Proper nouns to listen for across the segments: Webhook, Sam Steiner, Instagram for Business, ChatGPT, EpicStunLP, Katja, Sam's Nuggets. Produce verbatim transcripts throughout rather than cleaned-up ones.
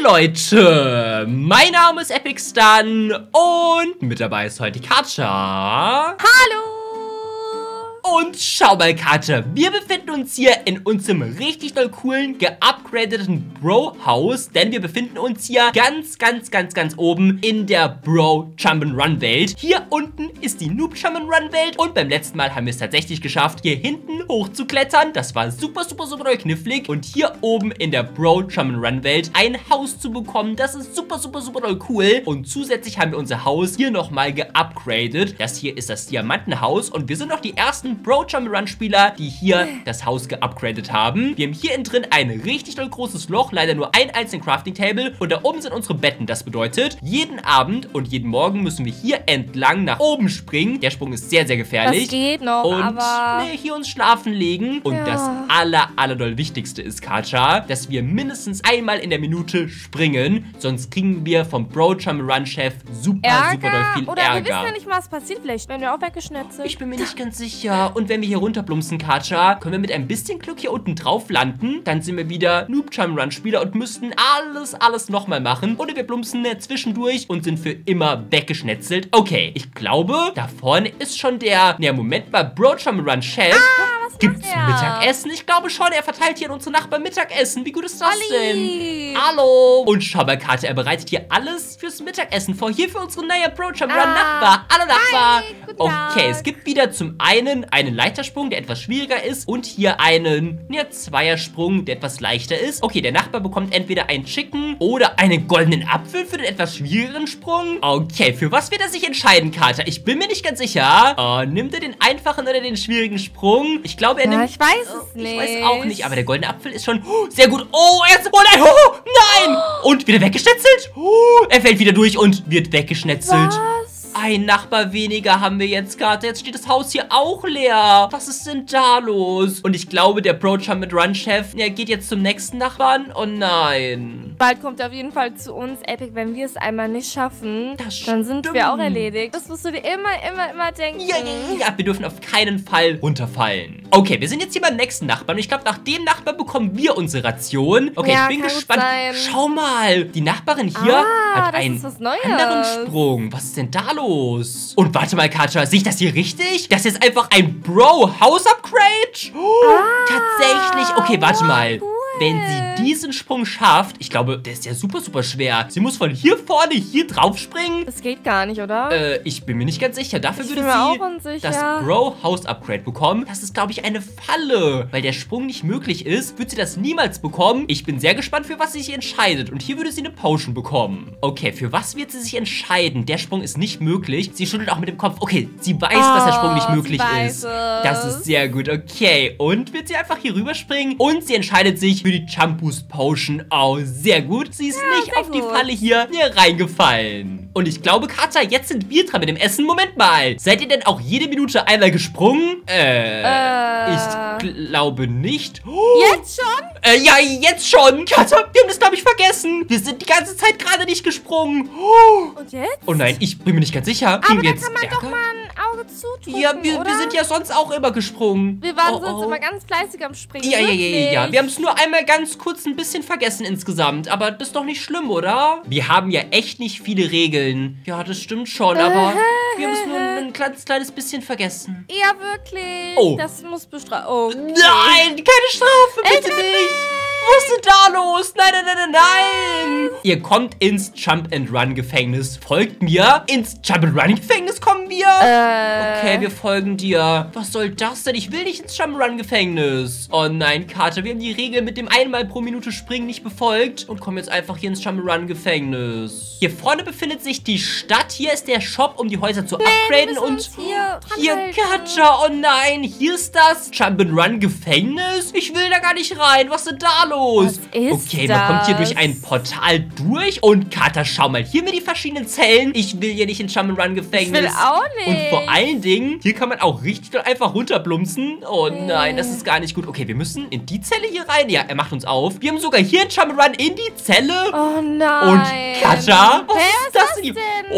Hi Leute, mein Name ist EpicStun und mit dabei ist heute Katja. Hallo! Und schau mal Katja, wir befinden uns hier in unserem richtig doll coolen, geupgradeten Bro-Haus, denn wir befinden uns hier ganz, ganz, ganz, ganz oben in der Bro-Jump'n'Run-Welt. Hier unten ist die Noob-Jump'n'Run-Welt und beim letzten Mal haben wir es tatsächlich geschafft, hier hinten hoch zu klettern. Das war super, super, super doll knifflig. Und hier oben in der Bro-Jump'n'Run-Welt ein Haus zu bekommen, das ist super, super, super doll cool. Und zusätzlich haben wir unser Haus hier nochmal geupgradet. Das hier ist das Diamantenhaus und wir sind auch die ersten Bro-Jump'n'Run-Spieler, die hier das Haus geupgradet haben. Wir haben hier innen drin ein richtig doll großes Loch, leider nur ein einzelnes Crafting-Table und da oben sind unsere Betten. Das bedeutet, jeden Abend und jeden Morgen müssen wir hier entlang nach oben springen. Der Sprung ist sehr, sehr gefährlich. Das geht noch, und, aber... Nee, hier uns schlafen legen. Und ja, das aller, aller doll Wichtigste ist, Katja, dass wir mindestens einmal in der Minute springen, sonst kriegen wir vom Bro-Jump'n'Run-Chef super, Ärger. super doll viel Oder Ärger. Oder wir wissen ja nicht mal, was passiert. Vielleicht werden wir auch weggeschnitten. Ich bin mir nicht ganz sicher. Und wenn wir hier runterplumpsen, Katja, können wir mit ein bisschen Glück hier unten drauf landen. Dann sind wir wieder Noob-Jump'n'Run-Spieler und müssten alles, alles nochmal machen. Oder wir plumpsen zwischendurch und sind für immer weggeschnetzelt. Okay, ich glaube, da vorne ist schon der... Ne, Moment mal, Bro-Jump'n'Run-Chef... Ah! Gibt's ja Mittagessen? Ich glaube schon, er verteilt hier an unsere Nachbarn Mittagessen. Wie gut ist das Olli. denn? Hallo! Und schau mal, Katja, er bereitet hier alles fürs Mittagessen vor. Hier für unsere neue Bro-Jump'n'Run-Nachbar. Alle Nachbar. Hi, guten okay, Tag. Es gibt wieder zum einen einen Leitersprung, der etwas schwieriger ist. Und hier einen ja, Zweiersprung, der etwas leichter ist. Okay, der Nachbar bekommt entweder einen Chicken oder einen goldenen Apfel für den etwas schwierigeren Sprung. Okay, für was wird er sich entscheiden, Katja? Ich bin mir nicht ganz sicher. Uh, nimmt er den einfachen oder den schwierigen Sprung? Ich glaube, Ich, ja, ich weiß es nicht. Ich weiß auch nicht, aber der goldene Apfel ist schon oh, sehr gut. Oh, er ist... Oh nein, oh, nein! Oh. Und wieder weggeschnetzelt. Oh, er fällt wieder durch und wird weggeschnetzelt. Was? Ein Nachbar weniger haben wir jetzt gerade. Jetzt steht das Haus hier auch leer. Was ist denn da los? Und ich glaube, der Bro-Jump'n'Run-Chef, der geht jetzt zum nächsten Nachbarn. Oh nein. Bald kommt er auf jeden Fall zu uns. Epic, wenn wir es einmal nicht schaffen, das dann sind stimmt. wir auch erledigt. Das musst du dir immer, immer, immer denken. Ja, ja, ja, wir dürfen auf keinen Fall runterfallen. Okay, wir sind jetzt hier beim nächsten Nachbarn. Ich glaube, nach dem Nachbarn bekommen wir unsere Ration. Okay, ja, ich bin gespannt. Schau mal, die Nachbarin hier ah, hat einen anderen Sprung. Was ist denn da los? Los. Und warte mal, Katja, sehe ich das hier richtig? Das ist einfach ein Bro-House-Upgrade? Oh, ah, tatsächlich. Okay, warte mal. Cool. Wenn sie diesen Sprung schafft, ich glaube, der ist ja super, super schwer. Sie muss von hier vorne hier drauf springen. Das geht gar nicht, oder? Äh, ich bin mir nicht ganz sicher. Dafür ich würde sie das Bro-House-Upgrade bekommen. Das ist, glaube ich, eine Falle. Weil der Sprung nicht möglich ist, wird sie das niemals bekommen. Ich bin sehr gespannt, für was sie sich entscheidet. Und hier würde sie eine Potion bekommen. Okay, für was wird sie sich entscheiden? Der Sprung ist nicht möglich. Sie schüttelt auch mit dem Kopf. Okay, sie weiß, oh, dass der Sprung nicht möglich ist. Es. Das ist sehr gut. Okay, und wird sie einfach hier rüberspringen? Und sie entscheidet sich für die Jump Boost Potion. Oh, sehr gut. Sie ist ja, nicht auf gut. die Falle hier, hier reingefallen. Und ich glaube, Katja, jetzt sind wir dran mit dem Essen. Moment mal. Seid ihr denn auch jede Minute einmal gesprungen? Äh, äh. ich glaube nicht. Oh. Jetzt schon? Äh, ja, jetzt schon. Katja, wir haben das, glaube ich, vergessen. Wir sind die ganze Zeit gerade nicht gesprungen. Oh. Und jetzt? Oh nein, ich bin mir nicht ganz sicher. Aber da kann man doch mal ein Auge zudrücken, Ja, wir, wir sind ja sonst auch immer gesprungen. Wir waren oh, sonst oh. immer ganz fleißig am Springen. Ja, Wirklich? ja, ja, ja. Wir haben es nur einmal ganz kurz ein bisschen vergessen insgesamt. Aber das ist doch nicht schlimm, oder? Wir haben ja echt nicht viele Regeln. Ja, das stimmt schon, aber wir haben es nur ein kleines, kleines bisschen vergessen. Ja, wirklich. Oh. Das muss bestraft... Oh. Nein, keine Strafe, bitte Ey, nicht. Was ist denn da los? Nein, nein, nein, nein, nein. Ihr kommt ins Jump-and-Run-Gefängnis. Folgt mir. Ins Jump-and-Run-Gefängnis kommen wir. Äh. Okay, wir folgen dir. Was soll das denn? Ich will nicht ins Jump-and-Run-Gefängnis. Oh nein, Katja, wir haben die Regel mit dem einmal pro Minute springen nicht befolgt und kommen jetzt einfach hier ins Jump-and-Run-Gefängnis. Hier vorne befindet sich die Stadt. Hier ist der Shop, um die Häuser zu nee, upgraden. Und hier, hier Katja, oh nein, hier ist das Jump-and-Run-Gefängnis. Ich will da gar nicht rein. Was ist denn da los? Los. Was ist okay, man das? kommt hier durch ein Portal durch. Und Katja, schau mal, hier mit die verschiedenen Zellen. Ich will hier nicht in Jump'n'Run-Gefängnis. Ich will auch nicht. Und vor allen Dingen, hier kann man auch richtig einfach runterplumpsen. Oh nein, das ist gar nicht gut. Okay, wir müssen in die Zelle hier rein. Ja, er macht uns auf. Wir haben sogar hier ein Jump'n'Run in die Zelle. Oh nein. Und Katja, was ist das denn?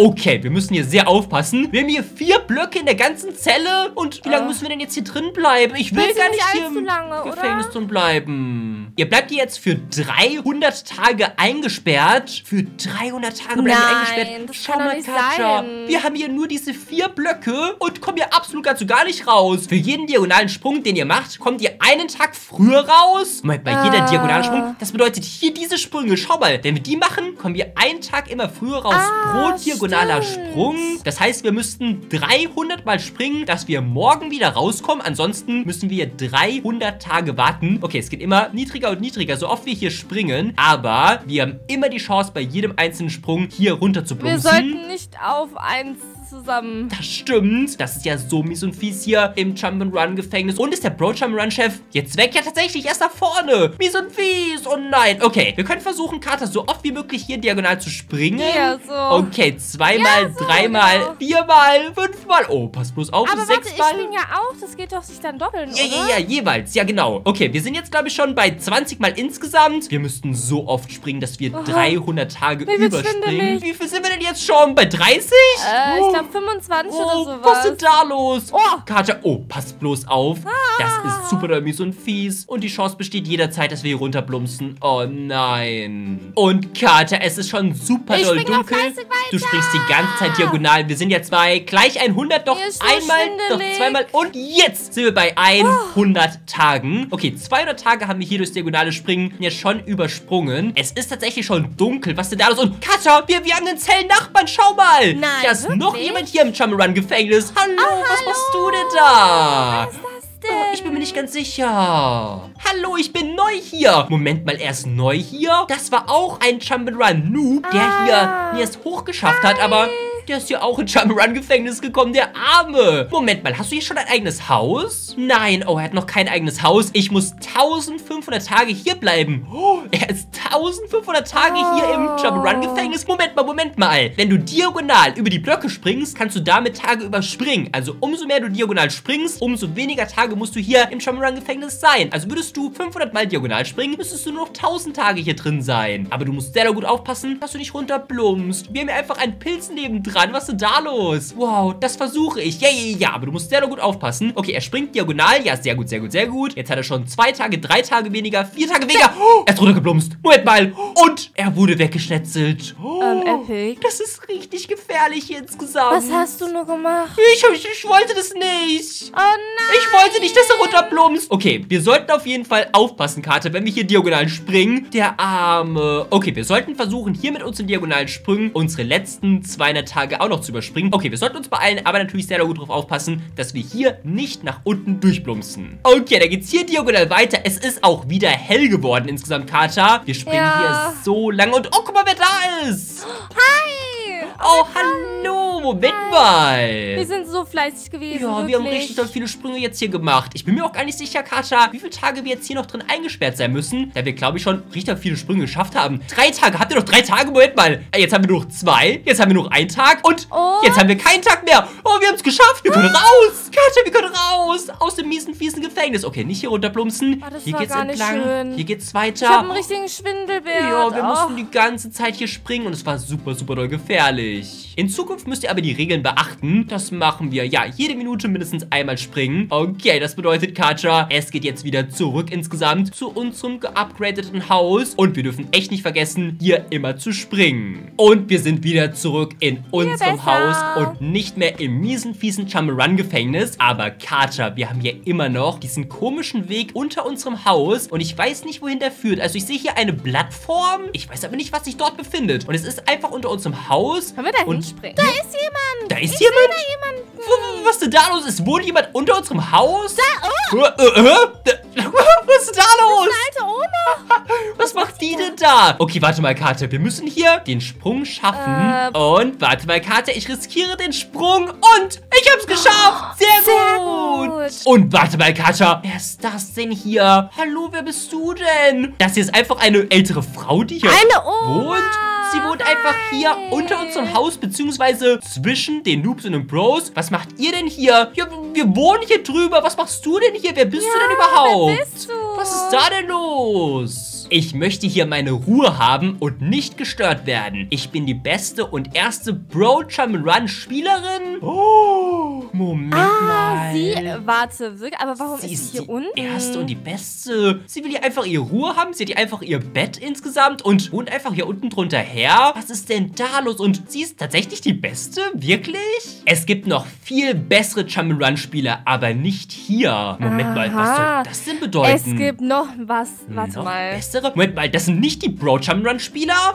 Okay, wir müssen hier sehr aufpassen. Wir haben hier vier Blöcke in der ganzen Zelle. Und wie lange müssen wir denn jetzt hier drin bleiben? Ich will gar nicht hier im Gefängnis drin bleiben. Ihr bleibt hier jetzt für dreihundert Tage eingesperrt. Für dreihundert Tage bleibt ihr eingesperrt. Das Schau kann mal, nicht Katja. Sein. Wir haben hier nur diese vier Blöcke und kommen hier absolut dazu gar nicht raus. Für jeden diagonalen Sprung, den ihr macht, kommt ihr einen Tag früher raus. Bei ah. jeder diagonalen Sprung. Das bedeutet hier diese Sprünge. Schau mal, wenn wir die machen, kommen wir einen Tag immer früher raus. Ah, pro diagonaler stimmt. Sprung. Das heißt, wir müssten dreihundert Mal springen, dass wir morgen wieder rauskommen. Ansonsten müssen wir dreihundert Tage warten. Okay, es geht immer niedriger und niedriger, so oft wir hier springen. Aber wir haben immer die Chance, bei jedem einzelnen Sprung hier runter zu plumpsen. Wir sollten nicht auf eins zusammen. Das stimmt. Das ist ja so mies und fies hier im Jump'n'Run-Gefängnis. Und ist der Bro-Jump'n'Run-Chef jetzt weg? Ja, tatsächlich. Er ist nach vorne. Mies und fies. Oh nein. Okay, wir können versuchen, Katja so oft wie möglich hier diagonal zu springen. Ja, so. Okay, zweimal, ja, so, dreimal, genau. viermal, fünfmal. Oh, pass bloß auf. Aber warte, sechsmal. Ich springe ja auch. Das geht doch sich dann doppeln, ja, oder? Ja, ja, jeweils. Ja, genau. Okay, wir sind jetzt, glaube ich, schon bei zwanzig Mal insgesamt. Wir müssten so oft springen, dass wir oh. dreihundert Tage nee, überspringen. Wie viel sind wir denn jetzt schon? Bei dreißig? Äh, oh. Ich glaube, fünfundzwanzig oh, oder sowas. Was ist denn da los? Oh, Katja. Oh, passt bloß auf. Ah. Das ist super mies und fies. Und die Chance besteht jederzeit, dass wir hier runterplumpsen. Oh nein. Und Katja, es ist schon super ich doll dunkel. Du springst die ganze Zeit diagonal. Wir sind jetzt bei gleich hundert, doch einmal, doch zweimal. Und jetzt sind wir bei hundert Tagen. Okay, zweihundert Tage haben wir hier durchs diagonale Springen jetzt schon übersprungen. Es ist tatsächlich schon dunkel. Was ist denn da los? Und Katja, wir, wir haben den Zellennachbarn. Schau mal. Nein, da ist noch jemand hier im Jump'n'Run-Gefängnis. Hallo, ah, was hallo. machst du denn da? Was ist das? Oh, ich bin mir nicht ganz sicher. Hallo, ich bin neu hier. Moment mal, er ist neu hier. Das war auch ein Jump'n'Run-Noob, der ah. hier es hochgeschafft Hi. hat, aber der ist ja auch in Jump'n'Run-Gefängnis gekommen, der Arme. Moment mal, hast du hier schon ein eigenes Haus? Nein, oh, er hat noch kein eigenes Haus. Ich muss eintausendfünfhundert Tage hier bleiben. Oh, er ist eintausendfünfhundert Tage oh. hier im Jump'n'Run-Gefängnis. Moment mal, Moment mal. Wenn du diagonal über die Blöcke springst, kannst du damit Tage überspringen. Also umso mehr du diagonal springst, umso weniger Tage musst du hier im Jump'n'Run-Gefängnis sein. Also würdest du fünfhundert Mal diagonal springen, müsstest du nur noch eintausend Tage hier drin sein. Aber du musst sehr, sehr gut aufpassen, dass du nicht runterplumpst. Wir haben hier einfach einen Pilz neben drin. Was ist denn da los? Wow, das versuche ich. Ja, ja, ja, aber du musst sehr, sehr gut aufpassen. Okay, er springt diagonal. Ja, sehr gut, sehr gut, sehr gut. Jetzt hat er schon zwei Tage, drei Tage weniger, vier Tage weniger. Oh, er ist runtergeblumst. Moment mal. Und er wurde weggeschnetzelt. Oh, ähm, Epic. Das ist richtig gefährlich hier insgesamt. Was hast du nur gemacht? Ich, ich, ich wollte das nicht. Oh nein. Ich wollte nicht, dass er runterblumst. Okay, wir sollten auf jeden Fall aufpassen, Katja, wenn wir hier diagonal springen. Der Arme. Okay, wir sollten versuchen, hier mit uns in diagonalen Sprüngen unsere letzten zweihundert Tage auch noch zu überspringen. Okay, wir sollten uns beeilen, aber natürlich sehr, sehr gut drauf aufpassen, dass wir hier nicht nach unten durchplumpsen. Okay, da geht's hier diagonal weiter. Es ist auch wieder hell geworden insgesamt, Katja. Wir springen ja. hier so lange und oh, guck mal, wer da ist. Hi! Oh, hallo! Moment Hi. mal! Wir sind so fleißig gewesen. Ja, wirklich. Wir haben richtig doll viele Sprünge jetzt hier gemacht. Ich bin mir auch gar nicht sicher, Katja, wie viele Tage wir jetzt hier noch drin eingesperrt sein müssen, da wir, glaube ich, schon richtig viele Sprünge geschafft haben. Drei Tage. Habt ihr noch drei Tage? Moment mal. Jetzt haben wir nur noch zwei. Jetzt haben wir nur noch einen Tag. Und oh. jetzt haben wir keinen Tag mehr. Oh, wir haben es geschafft. Wir können ah. raus. Katja, wir können raus. Aus dem miesen, fiesen Gefängnis. Okay, nicht hier runterplumpsen. Oh, hier geht's entlang. Schön. Hier geht's weiter. Ich habe einen richtigen Schwindelbär. Ja, wir oh. mussten die ganze Zeit hier springen und es war super, super doll gefährlich. In Zukunft müsst ihr aber die Regeln beachten. Das machen wir. Ja, jede Minute mindestens einmal springen. Okay, das bedeutet, Katja, es geht jetzt wieder zurück insgesamt zu unserem geupgradeten Haus. Und wir dürfen echt nicht vergessen, hier immer zu springen. Und wir sind wieder zurück in unserem Haus und nicht mehr im miesen, fiesen Jump'n'Run-Gefängnis. Aber Katja, wir haben hier immer noch diesen komischen Weg unter unserem Haus und ich weiß nicht, wohin der führt. Also ich sehe hier eine Plattform. Ich weiß aber nicht, was sich dort befindet. Und es ist einfach unter unserem Haus. Können wir da hinspringen? Da ist jemand. Da ist ich jemand? Da jemand. Was ist denn da los? Es wohnt jemand unter unserem Haus? Da, oh. Was ist denn da los? Das ist eine alte Oma. Was, was macht die denn da? Okay, warte mal, Katja. Wir müssen hier den Sprung schaffen. Äh, und warte mal, Katja. Ich riskiere den Sprung und ich hab's geschafft. Sehr, sehr gut. gut. Und warte mal, Katja. Wer ist das denn hier? Hallo, wer bist du denn? Das hier ist einfach eine ältere Frau, die hier eine Oma. wohnt. Sie wohnt einfach hier unter unserem Haus, beziehungsweise zwischen den Noobs und den Bros. Was macht ihr denn hier? Ja, wir wohnen hier drüber. Was machst du denn hier? Wer bist ja, du denn überhaupt? Wer bist du? Was ist da denn los? Ich möchte hier meine Ruhe haben und nicht gestört werden. Ich bin die beste und erste Bro-Jump'n'Run-Spielerin. Oh, Moment ah, mal. Sie, warte, wirklich, aber warum sie ist sie hier unten? Die erste und die beste. Sie will hier einfach ihre Ruhe haben, sie hat hier einfach ihr Bett insgesamt und wohnt einfach hier unten drunter her. Was ist denn da los? Und sie ist tatsächlich die beste? Wirklich? Es gibt noch viel bessere Jump'n'Run-Spieler, aber nicht hier. Moment Aha. mal, was soll das denn bedeuten? Es gibt noch was, warte noch mal. Bessere? Moment mal, das sind nicht die Bro-Jump'n'Run-Spieler?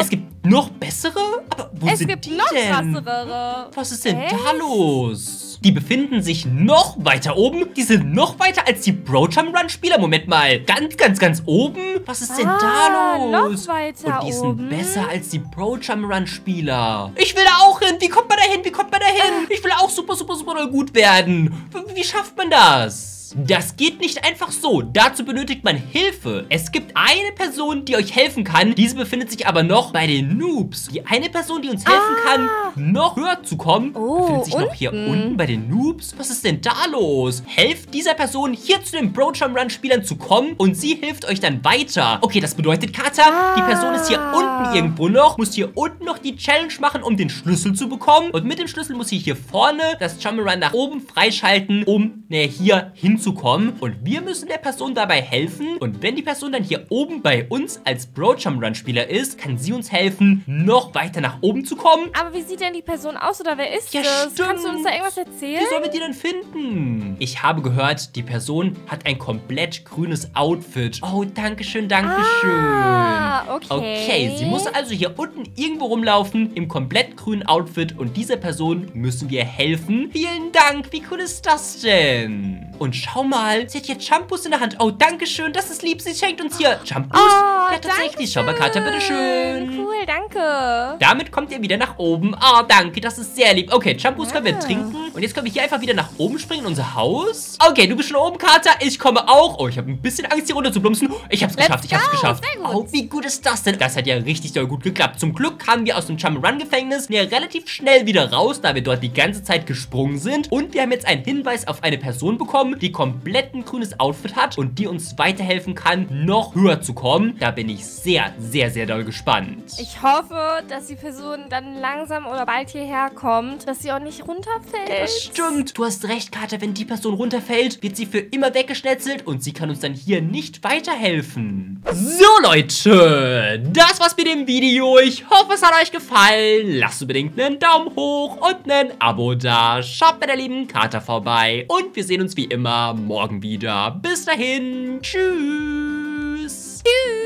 Es gibt noch bessere? Aber wo es sind gibt die noch denn? Krassere. Was ist denn Echt? da los? Die befinden sich noch weiter oben. Die sind noch weiter als die Bro-Jump'n'Run-Spieler. Moment mal. Ganz, ganz, ganz oben? Was ist ah, denn da los? Noch weiter Und die oben. sind besser als die Bro-Jump'n'Run-Spieler. Ich will da auch hin. Wie kommt man da hin? Wie kommt man da hin? Ich will auch super, super, super gut werden. Wie schafft man das? Das geht nicht einfach so. Dazu benötigt man Hilfe. Es gibt eine Person, die euch helfen kann. Diese befindet sich aber noch bei den Noobs. Die eine Person, die uns helfen ah. kann, noch höher zu kommen, oh, befindet sich unten. noch hier unten bei den Noobs. Was ist denn da los? Helft dieser Person, hier zu den Bro-Jump'n'Run-Spielern zu kommen und sie hilft euch dann weiter. Okay, das bedeutet, Katja, ah. die Person ist hier unten irgendwo noch, muss hier unten noch die Challenge machen, um den Schlüssel zu bekommen. Und mit dem Schlüssel muss sie hier vorne das Jump'n'Run nach oben freischalten, um ne, hier hinzukommen. zu kommen und wir müssen der Person dabei helfen und wenn die Person dann hier oben bei uns als Bro-Jump'n'Run-Spieler ist, kann sie uns helfen, noch weiter nach oben zu kommen. Aber wie sieht denn die Person aus oder wer ist ja, das? Stimmt. Kannst du uns da irgendwas erzählen? Wie sollen wir die denn finden? Ich habe gehört, die Person hat ein komplett grünes Outfit. Oh, dankeschön, dankeschön. Ah, okay. Okay, sie muss also hier unten irgendwo rumlaufen im komplett grünen Outfit und dieser Person müssen wir helfen. Vielen Dank, wie cool ist das denn? Und schau mal, sie hat hier Shampoos in der Hand. Oh, danke schön, das ist lieb. Sie schenkt uns hier Shampoos. Oh, ja, tatsächlich. Schau mal, Katja, bitteschön. Cool, danke. Damit kommt ihr wieder nach oben. Oh, danke, das ist sehr lieb. Okay, Shampoos ja. können wir trinken. Und jetzt können wir hier einfach wieder nach oben springen in unser Haus. Okay, du bist schon oben, Katja. Ich komme auch. Oh, ich habe ein bisschen Angst, hier runter zu plumpsen. Ich hab's Let's geschafft, ich go. hab's geschafft. Oh, wie gut ist das denn? Das hat ja richtig doll gut geklappt. Zum Glück kamen wir aus dem Jump'n'Run-Gefängnis ja relativ schnell wieder raus, da wir dort die ganze Zeit gesprungen sind. Und wir haben jetzt einen Hinweis auf eine Person bekommen, die komplett ein grünes Outfit hat und die uns weiterhelfen kann, noch höher zu kommen. Da bin ich sehr, sehr, sehr doll gespannt. Ich hoffe, dass die Person dann langsam oder bald hierher kommt, dass sie auch nicht runterfällt. Das stimmt. Du hast recht, Katja. Wenn die Person runterfällt, wird sie für immer weggeschnetzelt und sie kann uns dann hier nicht weiterhelfen. So, Leute. Das war's mit dem Video. Ich hoffe, es hat euch gefallen. Lasst unbedingt einen Daumen hoch und ein Abo da. Schaut bei der lieben Katja vorbei und wir sehen uns wie immer morgen wieder. Bis dahin. Tschüss. Tschüss.